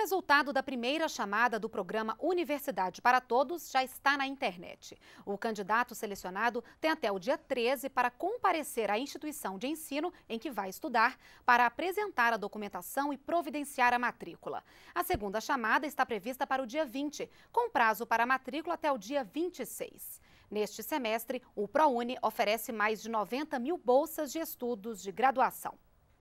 resultado da primeira chamada do programa Universidade para Todos já está na internet. O candidato selecionado tem até o dia 13 para comparecer à instituição de ensino em que vai estudar, para apresentar a documentação e providenciar a matrícula. A segunda chamada está prevista para o dia 20, com prazo para a matrícula até o dia 26. Neste semestre, o ProUni oferece mais de 90 mil bolsas de estudos de graduação.